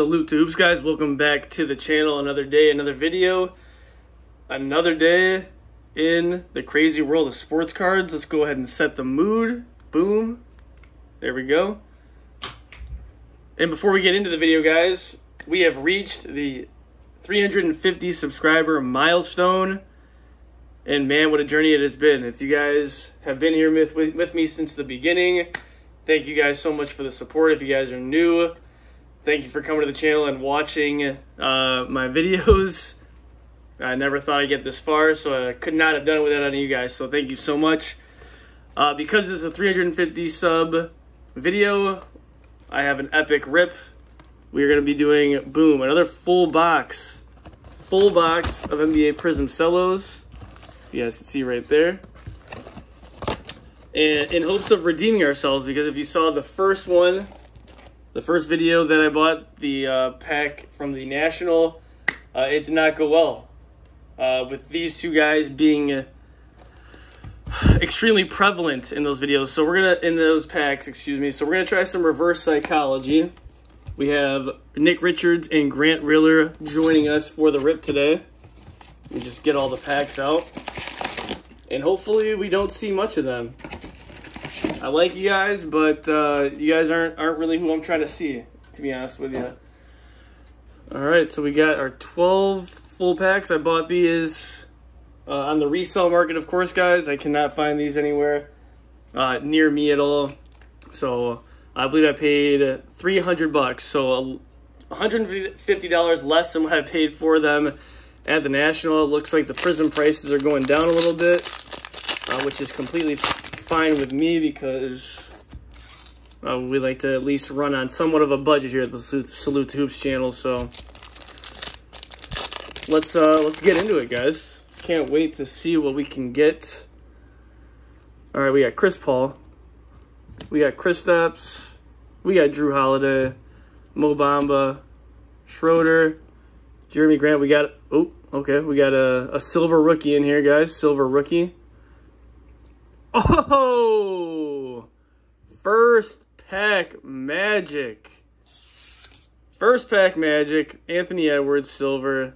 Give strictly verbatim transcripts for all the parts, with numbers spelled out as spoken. Salute to Hoops, guys. Welcome back to the channel. Another day, another video, another day in the crazy world of sports cards. Let's go ahead and set the mood. Boom. There we go. And before we get into the video, guys, we have reached the three hundred fifty subscriber milestone. And man, what a journey it has been. If you guys have been here with, with, with me since the beginning, thank you guys so much for the support. If you guys are new, thank you for coming to the channel and watching uh, my videos. I never thought I'd get this far, so I could not have done it without any of you guys. So thank you so much. Uh, because it's a three hundred fifty sub video, I have an epic rip. We're going to be doing, boom, another full box. Full box of N B A Prism cellos. You guys can see right there. And in hopes of redeeming ourselves, because if you saw the first one, the first video that I bought, the uh, pack from the National, uh, it did not go well. Uh, with these two guys being uh, extremely prevalent in those videos. So we're going to, in those packs, excuse me. So we're going to try some reverse psychology. We have Nick Richards and Grant Riller joining us for the rip today. We just get all the packs out. And hopefully we don't see much of them. I like you guys, but uh, you guys aren't aren't really who I'm trying to see, to be honest with you. All right, so we got our twelve full packs. I bought these uh, on the resale market, of course, guys. I cannot find these anywhere uh, near me at all. So I believe I paid three hundred bucks, so one hundred fifty dollars less than what I paid for them at the National. It looks like the Prizm prices are going down a little bit, uh, which is completely fine with me because uh, we like to at least run on somewhat of a budget here at the Salute to Hoops channel. So let's uh, let's get into it, guys. Can't wait to see what we can get. All right, we got Chris Paul, we got Kristaps, we got Drew Holiday, Mo Bamba, Schroeder, Jeremy Grant. We got oh okay, we got a, a silver rookie in here, guys. Silver rookie. Oh, first pack magic. First pack magic, Anthony Edwards, silver.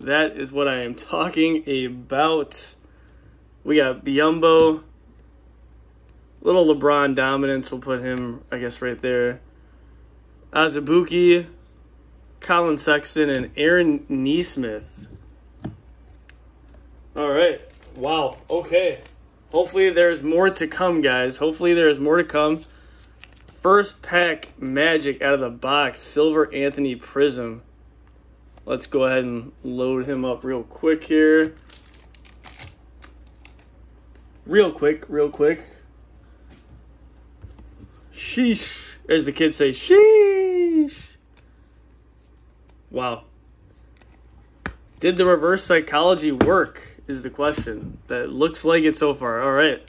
That is what I am talking about. We got Biyombo. Little LeBron dominance, we'll put him, I guess, right there. Azubuki, Colin Sexton, and Aaron Neesmith. All right. Wow. Okay. Hopefully there's more to come, guys. Hopefully there's more to come. First pack magic out of the box. Silver Anthony Prism. Let's go ahead and load him up real quick here. Real quick, real quick. Sheesh. As the kids say, sheesh. Wow. Did the reverse psychology work? Is the question. That looks like it so far. All right,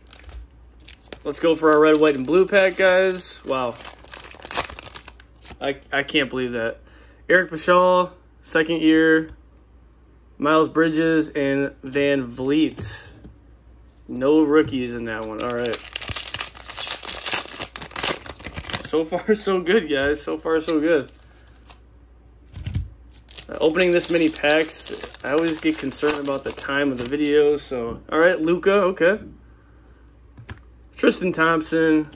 let's go for our red, white, and blue pack, guys. Wow, I I can't believe that. Eric Pashaw, second year, Miles Bridges, and Van Vliet. No rookies in that one. All right. So far, so good, guys. So far, so good. Opening this many packs, I always get concerned about the time of the video. So, all right, Luca, okay. Tristan Thompson,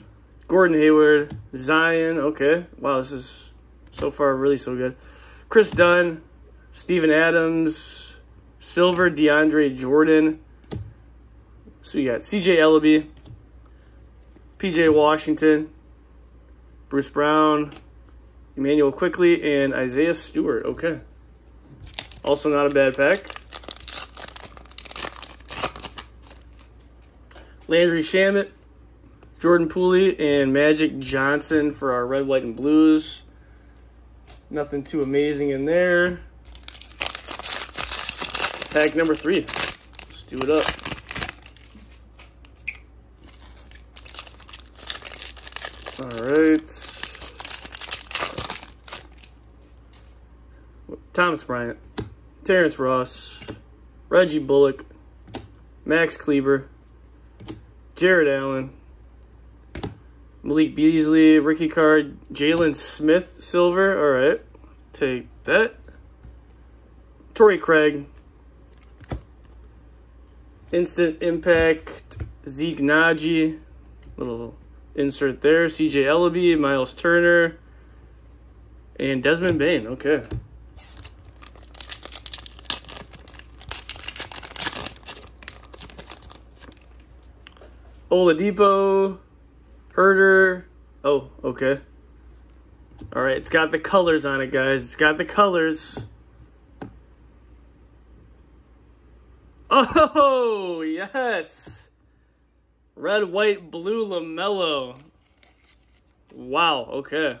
Gordon Hayward, Zion, okay. Wow, this is so far really so good. Chris Dunn, Steven Adams, Silver, DeAndre Jordan. So you got C J Ellaby, P J Washington, Bruce Brown, Emmanuel Quickley, and Isaiah Stewart, okay. Also not a bad pack. Landry Shamet, Jordan Poole, and Magic Johnson for our red, white, and blues. Nothing too amazing in there. Pack number three. Let's do it up. All right. Thomas Bryant. Terrence Ross, Reggie Bullock, Max Kleber, Jared Allen, Malik Beasley, rookie card. Jalen Smith, silver. All right, take that. Torrey Craig. Instant Impact, Zeke Naji. Little insert there. C J Ellaby, Miles Turner, and Desmond Bain. Okay. Oladipo, Herder. Oh, okay. All right, it's got the colors on it, guys. It's got the colors. Oh, yes. Red, white, blue, LaMelo. Wow, okay.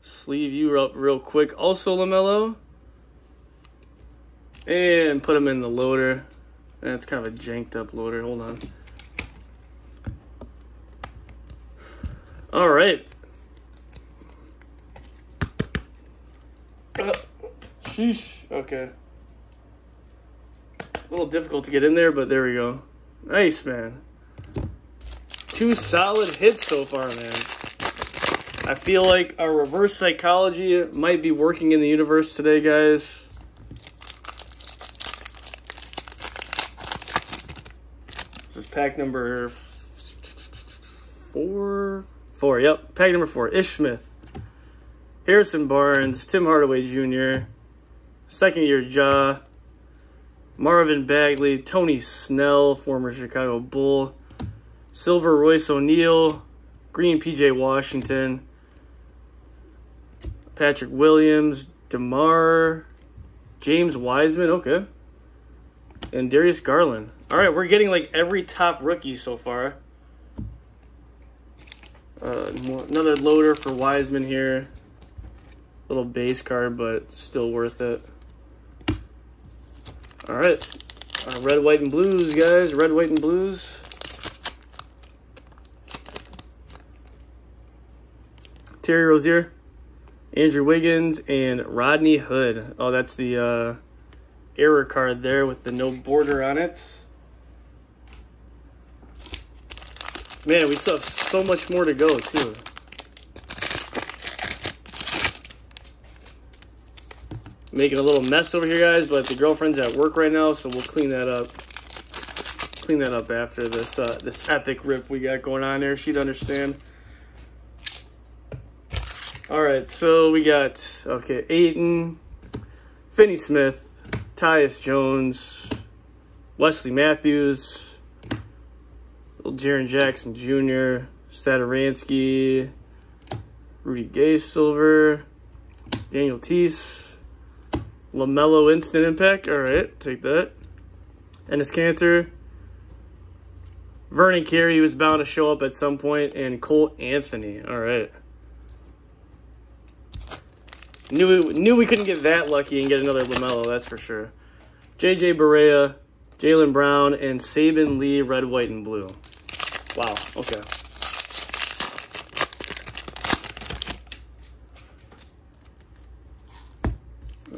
Sleeve you up real quick. Also LaMelo. And put him in the loader. That's kind of a janked up loader. Hold on. All right. Uh, sheesh. Okay. A little difficult to get in there, but there we go. Nice, man. Two solid hits so far, man. I feel like our reverse psychology might be working in the universe today, guys. This is pack number four. Four, yep. Pack number four. Ish Smith. Harrison Barnes. Tim Hardaway Junior Second year Ja. Marvin Bagley, Tony Snell, former Chicago Bull, silver Royce O'Neal, green P J Washington, Patrick Williams, DeMar, James Wiseman, okay, and Darius Garland. All right, we're getting like every top rookie so far. Uh, another loader for Wiseman here. Little base card, but still worth it. All right, our red, white, and blues, guys. Red, white, and blues. Terry Rozier, Andrew Wiggins, and Rodney Hood. Oh, that's the uh, error card there with the no border on it. Man, we still have so much more to go, too. Making a little mess over here, guys, but the girlfriend's at work right now, so we'll clean that up. Clean that up after this uh, this epic rip we got going on there. She'd understand. All right, so we got, okay, Ayton, Finney Smith, Tyus Jones, Wesley Matthews, little Jaren Jackson Junior, Saturansky, Rudy Gay silver, Daniel Tease, LaMelo Instant Impact. All right, take that. Enes Kanter. Vernon Carey was bound to show up at some point. And Cole Anthony. All right. Knew we, knew we couldn't get that lucky and get another LaMelo, that's for sure. J J Barea, Jaylen Brown, and Sabin Lee, red, white, and blue. Wow, okay.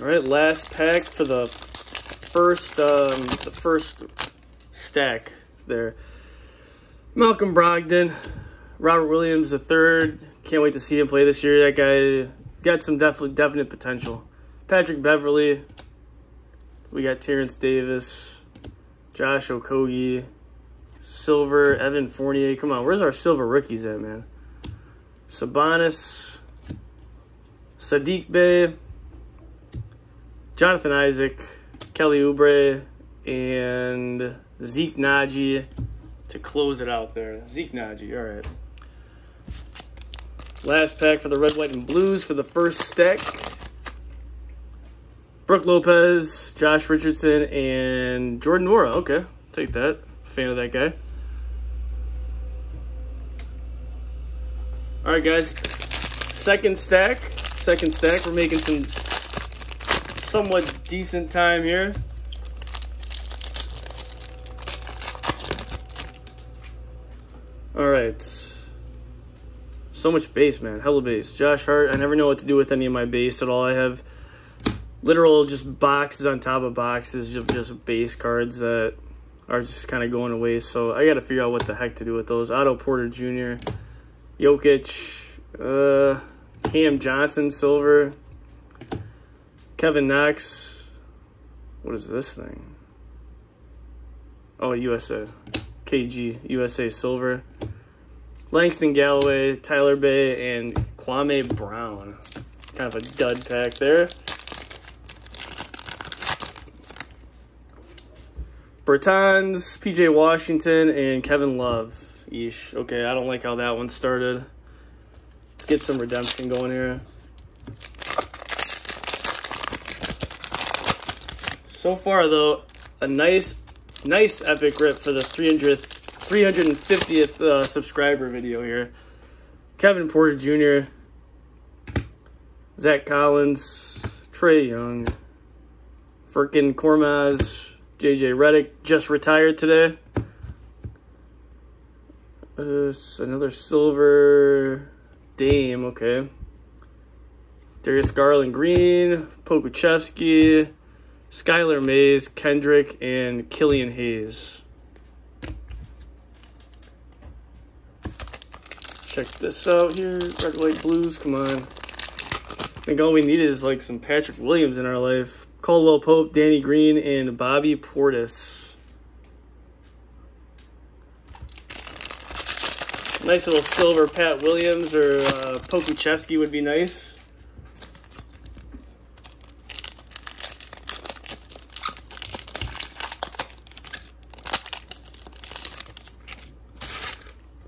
All right, last pack for the first um, the first stack there. Malcolm Brogdon, Robert Williams the third. Can't wait to see him play this year. That guy got some definite, definite potential. Patrick Beverley. We got Terrence Davis, Josh Okogie, silver, Evan Fournier. Come on, where's our silver rookies at, man? Sabonis, Saddiq Bey, Jonathan Isaac, Kelly Oubre, and Zeke Naji to close it out there. Zeke Naji, all right. Last pack for the red, white, and blues for the first stack. Brooke Lopez, Josh Richardson, and Jordan Nwora. Okay, take that. Fan of that guy. All right, guys. Second stack. Second stack. We're making some somewhat decent time here. All right. So much base, man. Hella base. Josh Hart. I never know what to do with any of my base at all. I have literal just boxes on top of boxes of just base cards that are just kind of going away. So I got to figure out what the heck to do with those. Otto Porter Junior, Jokic, uh, Cam Johnson, Silver, Kevin Knox. What is this thing? Oh, U S A. K G, U S A Silver. Langston Galloway, Tyler Bey, and Kwame Brown. Kind of a dud pack there. Bertans, P J Washington, and Kevin Love. Yeesh. Okay, I don't like how that one started. Let's get some redemption going here. So far, though, a nice, nice epic rip for the three hundredth, three hundred fiftieth uh, subscriber video here. Kevin Porter Junior, Zach Collins, Trae Young, Furkan Korkmaz, J J Redick, just retired today. Uh, another silver Dame, okay. Darius Garland Green, Pokuševski, Skylar Mays, Kendrick, and Killian Hayes. Check this out here, red, white, blues, come on. I think all we need is like some Patrick Williams in our life. Caldwell Pope, Danny Green, and Bobby Portis. Nice little silver Pat Williams or uh, Pokuševski would be nice.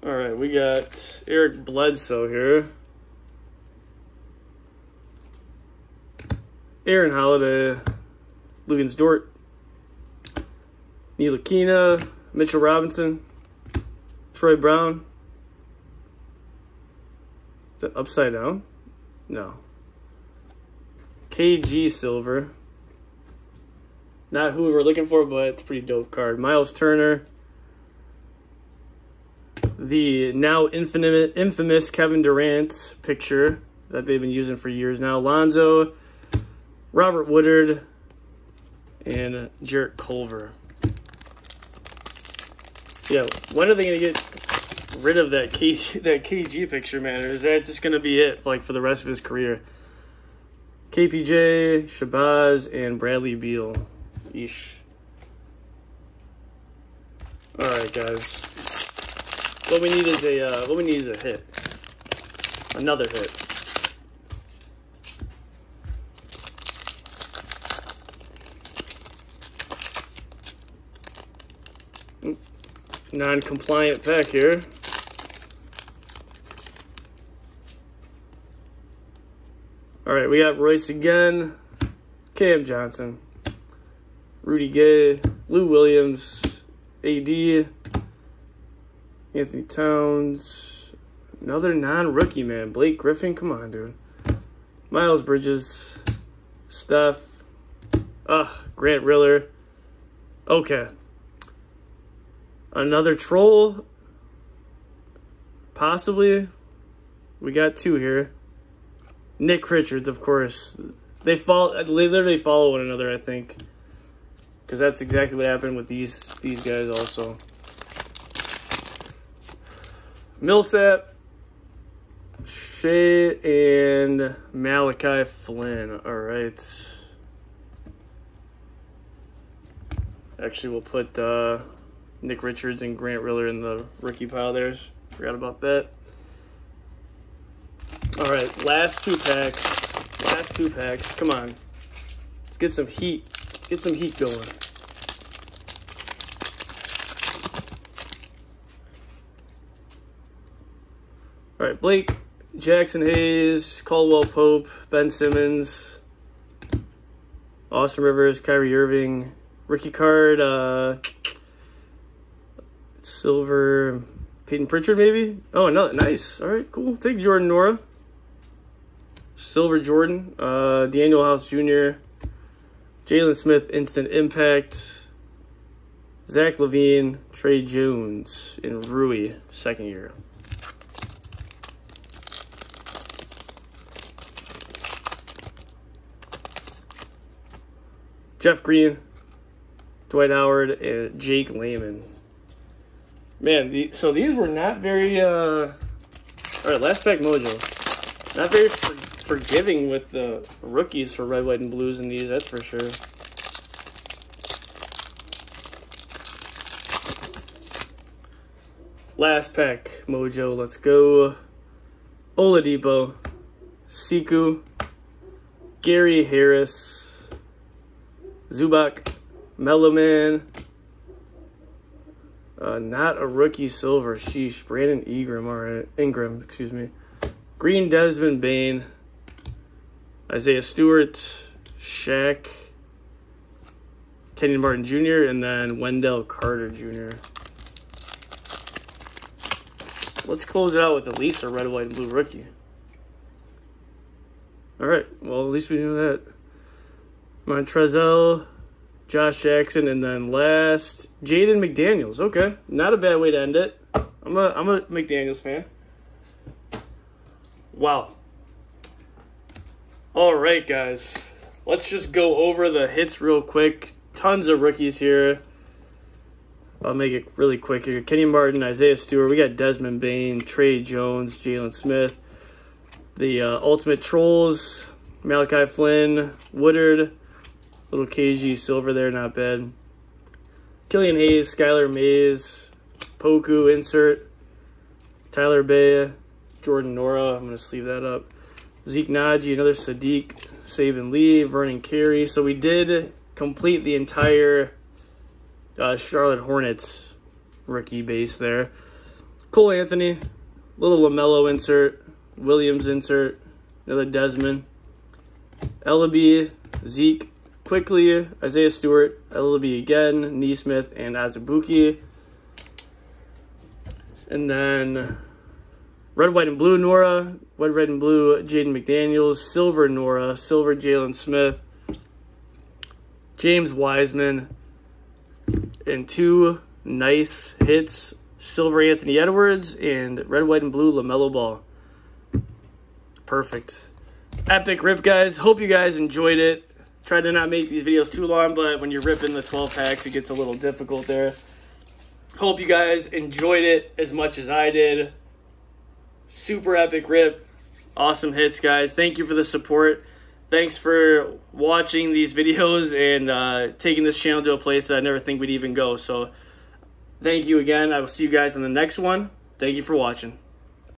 All right, we got Eric Bledsoe here. Aaron Holiday, Lugans Dort, Neal Akina, Mitchell Robinson, Troy Brown. Is that upside down? No. K G Silver. Not who we were looking for, but it's a pretty dope card. Miles Turner. The now infamous Kevin Durant picture that they've been using for years now. Lonzo, Robert Woodard, and Jarrett Culver. Yeah, when are they going to get rid of that K G, that K G picture, man? Or is that just going to be it like for the rest of his career? K P J, Shabazz, and Bradley Beal. Yeesh. All right, guys. What we need is a uh, what we need is a hit. Another hit. Non-compliant pack here. All right, we got Royce again, Cam Johnson, Rudy Gay, Lou Williams, A D, Anthony Towns, another non-rookie, man. Blake Griffin, come on, dude. Miles Bridges, Steph, ugh, Grant Riller. Okay. Another troll, possibly. We got two here. Nick Richards, of course. They follow, they literally follow one another, I think, because that's exactly what happened with these these guys also. Millsap, Shea, and Malachi Flynn. All right. Actually, we'll put. Uh, Nick Richards and Grant Riller in the rookie pile there. Forgot about that. All right, last two packs. Last two packs. Come on. Let's get some heat. Get some heat going. All right, Blake, Jackson Hayes, Caldwell Pope, Ben Simmons, Austin Rivers, Kyrie Irving, rookie card, uh... silver Peyton Pritchard, maybe. Oh, no, nice. All right, cool. Take Jordan Nwora. Silver Jordan. Uh, Daniel House Junior Jalen Smith, Instant Impact. Zach LaVine, Trey Jones, and Rui, second year. Jeff Green, Dwight Howard, and Jake Layman. Man, the, so these were not very, uh, all right, last pack mojo. Not very for, forgiving with the rookies for red, white, and blues in these, that's for sure. Last pack mojo, let's go. Oladipo, Siku, Gary Harris, Zubac, Melo Man. Uh, not a rookie silver, sheesh. Brandon Ingram, all right. Ingram, excuse me. Green Desmond Bain, Isaiah Stewart, Shaq, Kenyon Martin Junior, and then Wendell Carter Junior Let's close it out with at least a red, white, and blue rookie. All right. Well, at least we knew that. Montrezl, Josh Jackson, and then last, Jaden McDaniels. Okay. Not a bad way to end it. I'm a, I'm a McDaniels fan. Wow. All right, guys. Let's just go over the hits real quick. Tons of rookies here. I'll make it really quick here. Kenny Martin, Isaiah Stewart. We got Desmond Bain, Trey Jones, Jalen Smith. The uh, Ultimate Trolls, Malachi Flynn, Woodard. Little K G silver there, not bad. Killian Hayes, Skylar Mays, Poku insert. Tyler Bey, Jordan Nwora. I'm going to sleeve that up. Zeke Naji, another Saddiq, Saban Lee, Vernon Carey. So we did complete the entire... Uh, Charlotte Hornets rookie base there. Cole Anthony, little LaMelo insert, Williams insert, another Desmond, Ellaby, Zeke, Quickly, Isaiah Stewart, Ellaby again, Neesmith, and Azubuki. And then red, white, and blue Nwora, red, red, and blue Jaden McDaniels, silver Nwora, silver Jalen Smith, James Wiseman, and two nice hits, silver Anthony Edwards and red, white, and blue LaMelo Ball. Perfect. Epic rip, guys. Hope you guys enjoyed it. Try to not make these videos too long, but when you're ripping the twelve packs, it gets a little difficult there. Hope you guys enjoyed it as much as I did. Super epic rip. Awesome hits, guys. Thank you for the support. Thanks for watching these videos and uh, taking this channel to a place that I never think we'd even go. So thank you again. I will see you guys in the next one. Thank you for watching.